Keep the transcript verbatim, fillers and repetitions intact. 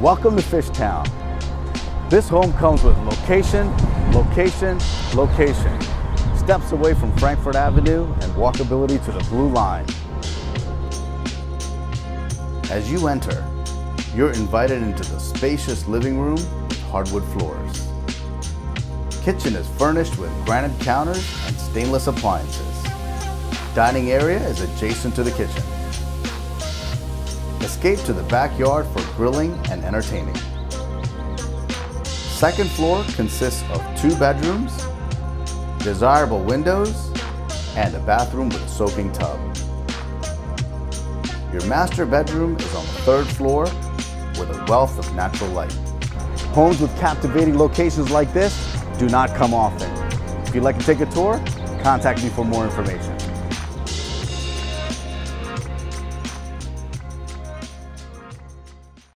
Welcome to Fishtown. This home comes with location, location, location. Steps away from Frankford Avenue and walkability to the Blue Line. As you enter, you're invited into the spacious living room with hardwood floors. Kitchen is furnished with granite counters and stainless appliances. Dining area is adjacent to the kitchen. Escape to the backyard for grilling and entertaining. Second floor consists of two bedrooms, desirable windows, and a bathroom with a soaking tub. Your master bedroom is on the third floor with a wealth of natural light. Homes with captivating locations like this do not come often. If you'd like to take a tour, contact me for more information.